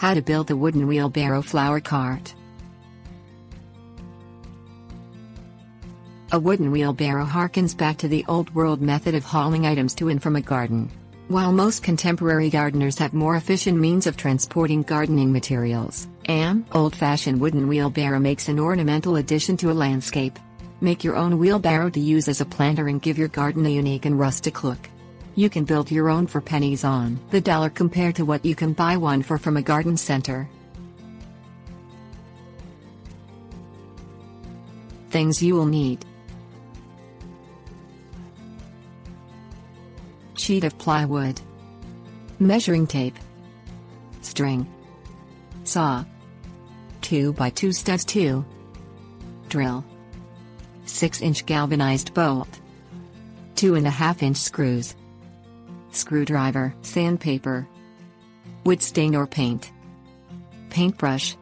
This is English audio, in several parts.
How to build the wooden wheelbarrow flower cart. A wooden wheelbarrow harkens back to the old world method of hauling items to and from a garden. While most contemporary gardeners have more efficient means of transporting gardening materials, an old-fashioned wooden wheelbarrow makes an ornamental addition to a landscape. Make your own wheelbarrow to use as a planter and give your garden a unique and rustic look. You can build your own for pennies on the dollar compared to what you can buy one for from a garden center. Things you will need: sheet of plywood, measuring tape, string, saw, 2x2 studs 2, drill, 6-inch galvanized bolt, 2.5-inch screws, screwdriver, sandpaper, wood stain or paint, paintbrush.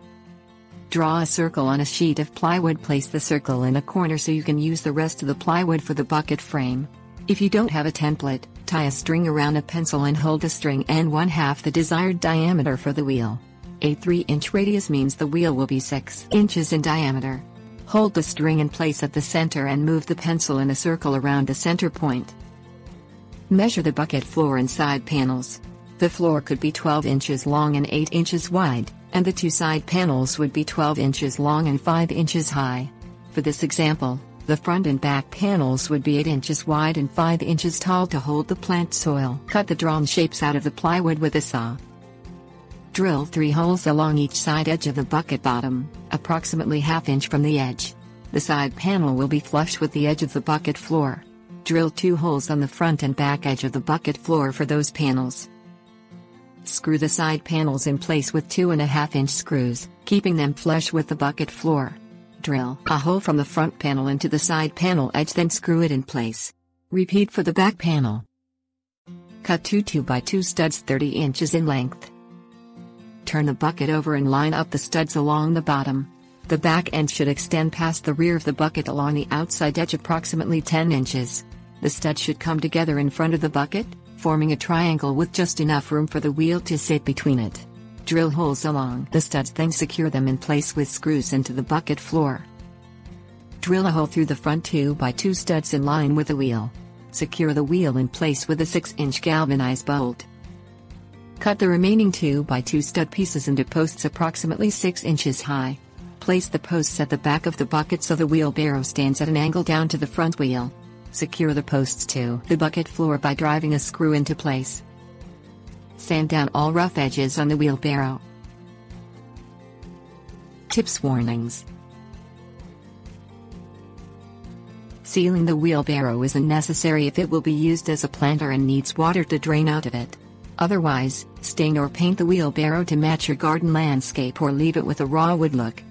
Draw a circle on a sheet of plywood. Place the circle in a corner so you can use the rest of the plywood for the bucket frame. If you don't have a template, tie a string around a pencil and hold the string and 1/2 the desired diameter for the wheel. A 3-inch radius means the wheel will be 6 inches in diameter. Hold the string in place at the center and move the pencil in a circle around the center point. Measure the bucket floor and side panels. The floor could be 12 inches long and 8 inches wide, and the 2 side panels would be 12 inches long and 5 inches high. For this example, the front and back panels would be 8 inches wide and 5 inches tall to hold the plant soil. Cut the drawn shapes out of the plywood with a saw. Drill 3 holes along each side edge of the bucket bottom, approximately 1/2 inch from the edge. The side panel will be flush with the edge of the bucket floor. Drill 2 holes on the front and back edge of the bucket floor for those panels. Screw the side panels in place with 2.5-inch screws, keeping them flush with the bucket floor. Drill a hole from the front panel into the side panel edge, then screw it in place. Repeat for the back panel. Cut 2 2x2 studs 30 inches in length. Turn the bucket over and line up the studs along the bottom. The back end should extend past the rear of the bucket along the outside edge approximately 10 inches. The studs should come together in front of the bucket, forming a triangle with just enough room for the wheel to sit between it. Drill holes along the studs, then secure them in place with screws into the bucket floor. Drill a hole through the front 2x2 studs in line with the wheel. Secure the wheel in place with a 6-inch galvanized bolt. Cut the remaining 2x2 stud pieces into posts approximately 6 inches high. Place the posts at the back of the bucket so the wheelbarrow stands at an angle down to the front wheel. Secure the posts to the bucket floor by driving a screw into place. Sand down all rough edges on the wheelbarrow. Tips, warnings. Sealing the wheelbarrow is unnecessary if it will be used as a planter and needs water to drain out of it. Otherwise, stain or paint the wheelbarrow to match your garden landscape or leave it with a raw wood look.